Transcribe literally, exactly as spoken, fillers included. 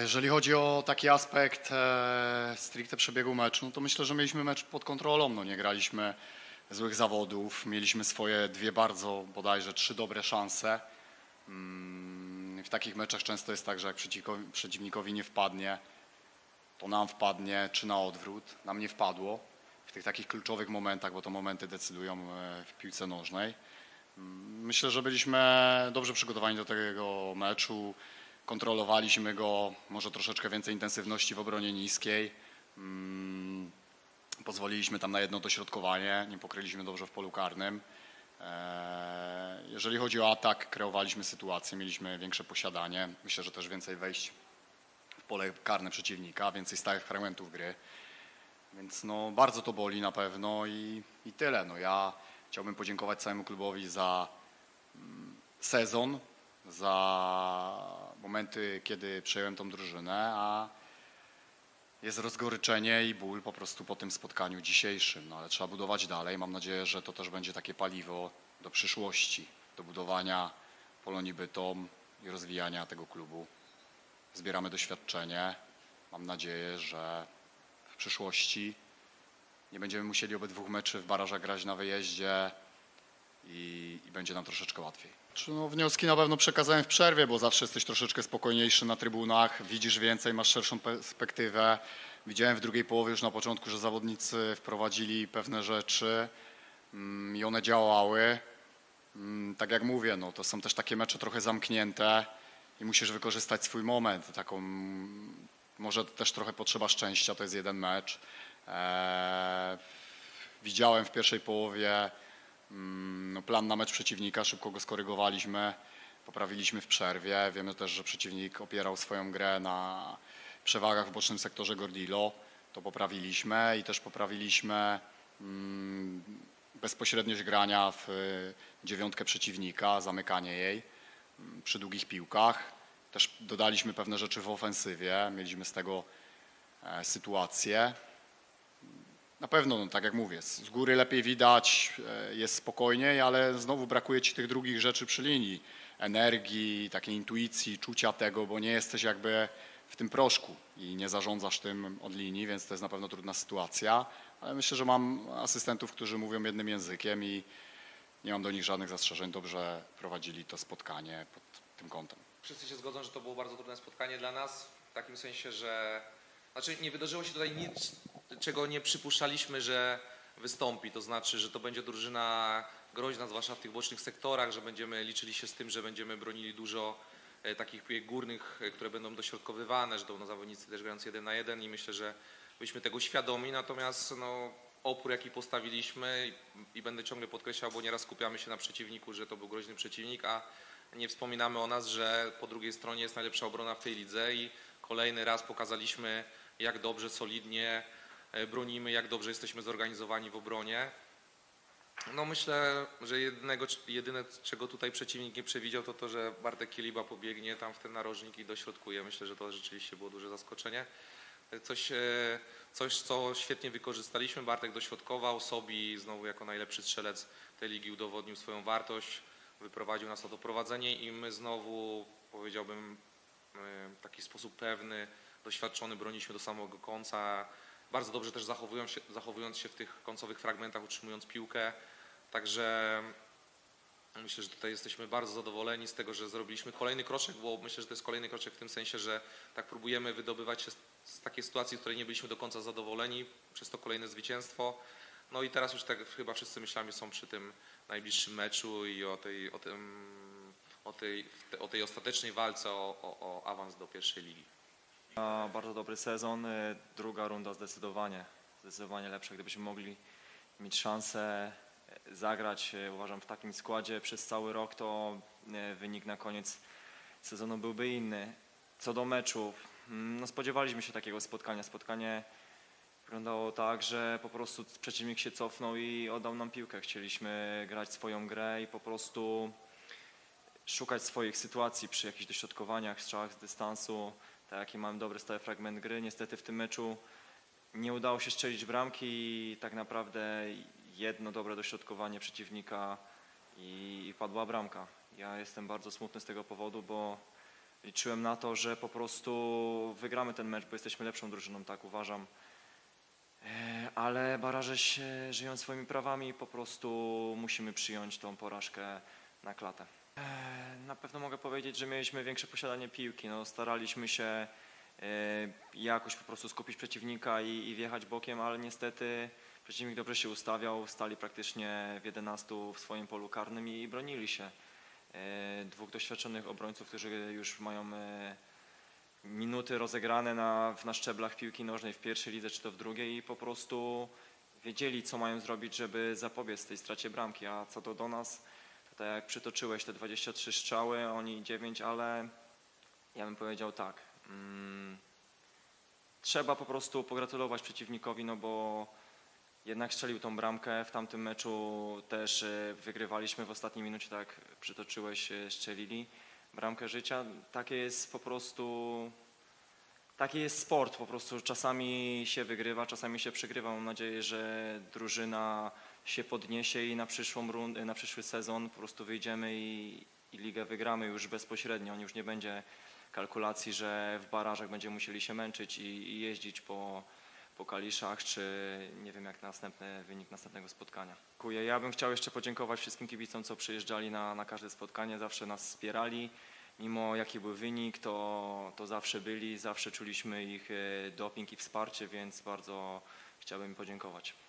Jeżeli chodzi o taki aspekt stricte przebiegu meczu, no to myślę, że mieliśmy mecz pod kontrolą. No nie graliśmy złych zawodów, mieliśmy swoje dwie bardzo, bodajże trzy dobre szanse. W takich meczach często jest tak, że jak przeciwnikowi nie wpadnie, to nam wpadnie, czy na odwrót. Nam nie wpadło w tych takich kluczowych momentach, bo to momenty decydują w piłce nożnej. Myślę, że byliśmy dobrze przygotowani do tego meczu. Kontrolowaliśmy go, może troszeczkę więcej intensywności w obronie niskiej. Pozwoliliśmy tam na jedno dośrodkowanie, nie pokryliśmy dobrze w polu karnym. Jeżeli chodzi o atak, kreowaliśmy sytuację, mieliśmy większe posiadanie. Myślę, że też więcej wejść w pole karne przeciwnika, więcej stałych fragmentów gry. Więc no, bardzo to boli na pewno i, i tyle. No, ja chciałbym podziękować całemu klubowi za sezon, za momenty, kiedy przejąłem tą drużynę, a jest rozgoryczenie i ból po prostu po tym spotkaniu dzisiejszym. No ale trzeba budować dalej. Mam nadzieję, że to też będzie takie paliwo do przyszłości, do budowania Polonii Bytom i rozwijania tego klubu. Zbieramy doświadczenie. Mam nadzieję, że w przyszłości nie będziemy musieli obydwu meczów w barażach grać na wyjeździe i, i będzie nam troszeczkę łatwiej. No, wnioski na pewno przekazałem w przerwie, bo zawsze jesteś troszeczkę spokojniejszy na trybunach, widzisz więcej, masz szerszą perspektywę. Widziałem w drugiej połowie już na początku, że zawodnicy wprowadzili pewne rzeczy mm, i one działały. Mm, tak jak mówię, no, to są też takie mecze trochę zamknięte i musisz wykorzystać swój moment. Taką, może też trochę potrzeba szczęścia, to jest jeden mecz. Eee, widziałem w pierwszej połowie no, plan na mecz przeciwnika, szybko go skorygowaliśmy, poprawiliśmy w przerwie. Wiemy też, że przeciwnik opierał swoją grę na przewagach w bocznym sektorze Gordilo. To poprawiliśmy i też poprawiliśmy mm, bezpośredniość grania w dziewiątkę przeciwnika, zamykanie jej przy długich piłkach. Też dodaliśmy pewne rzeczy w ofensywie, mieliśmy z tego e, sytuację. Na pewno, no, tak jak mówię, z góry lepiej widać, jest spokojniej, ale znowu brakuje ci tych drugich rzeczy przy linii. Energii, takiej intuicji, czucia tego, bo nie jesteś jakby w tym proszku i nie zarządzasz tym od linii, więc to jest na pewno trudna sytuacja. Ale myślę, że mam asystentów, którzy mówią jednym językiem i nie mam do nich żadnych zastrzeżeń. Dobrze prowadzili to spotkanie pod tym kątem. Wszyscy się zgodzą, że to było bardzo trudne spotkanie dla nas, w takim sensie, że... Znaczy nie wydarzyło się tutaj nic, czego nie przypuszczaliśmy, że wystąpi. To znaczy, że to będzie drużyna groźna, zwłaszcza w tych bocznych sektorach, że będziemy liczyli się z tym, że będziemy bronili dużo takich piłek górnych, które będą dośrodkowywane, że to będą zawodnicy też grający jeden na jeden i myślę, że byliśmy tego świadomi. Natomiast no, opór, jaki postawiliśmy i, i będę ciągle podkreślał, bo nieraz skupiamy się na przeciwniku, że to był groźny przeciwnik, a nie wspominamy o nas, że po drugiej stronie jest najlepsza obrona w tej lidze i kolejny raz pokazaliśmy, jak dobrze, solidnie bronimy, jak dobrze jesteśmy zorganizowani w obronie. No myślę, że jednego, jedyne, czego tutaj przeciwnik nie przewidział, to to, że Bartek Kiliba pobiegnie tam w ten narożnik i dośrodkuje. Myślę, że to rzeczywiście było duże zaskoczenie. Coś, coś co świetnie wykorzystaliśmy. Bartek dośrodkował, Sobi znowu jako najlepszy strzelec tej ligi udowodnił swoją wartość, wyprowadził nas na to prowadzenie i my znowu, powiedziałbym, w taki sposób pewny, doświadczony, broniliśmy do samego końca. Bardzo dobrze też zachowując się, zachowując się w tych końcowych fragmentach, utrzymując piłkę. Także myślę, że tutaj jesteśmy bardzo zadowoleni z tego, że zrobiliśmy kolejny kroczek, bo myślę, że to jest kolejny kroczek w tym sensie, że tak próbujemy wydobywać się z takiej sytuacji, w której nie byliśmy do końca zadowoleni. Przez to kolejne zwycięstwo. No i teraz już tak chyba wszyscy myślami są przy tym najbliższym meczu i o tej, o tym, o tej, o tej ostatecznej walce o, o, o awans do pierwszej ligi. Bardzo dobry sezon, druga runda zdecydowanie, zdecydowanie lepsza. Gdybyśmy mogli mieć szansę zagrać, uważam, w takim składzie przez cały rok, to wynik na koniec sezonu byłby inny. Co do meczów, no spodziewaliśmy się takiego spotkania. Spotkanie wyglądało tak, że po prostu przeciwnik się cofnął i oddał nam piłkę. Chcieliśmy grać swoją grę i po prostu szukać swoich sytuacji przy jakichś dośrodkowaniach, strzałach z dystansu. Taki mamy dobry stały fragment gry. Niestety w tym meczu nie udało się strzelić bramki i tak naprawdę jedno dobre dośrodkowanie przeciwnika i, i padła bramka. Ja jestem bardzo smutny z tego powodu, bo liczyłem na to, że po prostu wygramy ten mecz, bo jesteśmy lepszą drużyną, tak uważam. Ale baraże się żyją swoimi prawami, po prostu musimy przyjąć tą porażkę na klatę. Na pewno mogę powiedzieć, że mieliśmy większe posiadanie piłki. No, staraliśmy się jakoś po prostu skupić przeciwnika i, i wjechać bokiem, ale niestety przeciwnik dobrze się ustawiał, stali praktycznie w jedenastu w swoim polu karnym i bronili się. Dwóch doświadczonych obrońców, którzy już mają minuty rozegrane na, na szczeblach piłki nożnej w pierwszej lidze czy to w drugiej i po prostu wiedzieli, co mają zrobić, żeby zapobiec tej stracie bramki, a co to do nas, to tak jak przytoczyłeś te dwadzieścia trzy strzały, oni dziewięć, ale ja bym powiedział tak, hmm, trzeba po prostu pogratulować przeciwnikowi, no bo jednak strzelił tą bramkę, w tamtym meczu też wygrywaliśmy w ostatniej minucie, tak jak przytoczyłeś, strzelili bramkę życia. Takie jest po prostu, taki jest sport, po prostu czasami się wygrywa, czasami się przegrywa. Mam nadzieję, że drużyna się podniesie i na przyszłą rundę, na przyszły sezon po prostu wyjdziemy i, i ligę wygramy już bezpośrednio. Już nie będzie kalkulacji, że w barażach będziemy musieli się męczyć i, i jeździć po, po kaliszach, czy nie wiem jak następny wynik następnego spotkania. Dziękuję. Ja bym chciał jeszcze podziękować wszystkim kibicom, co przyjeżdżali na, na każde spotkanie, zawsze nas wspierali. Mimo jaki był wynik, to, to zawsze byli, zawsze czuliśmy ich doping i wsparcie, więc bardzo chciałbym im podziękować.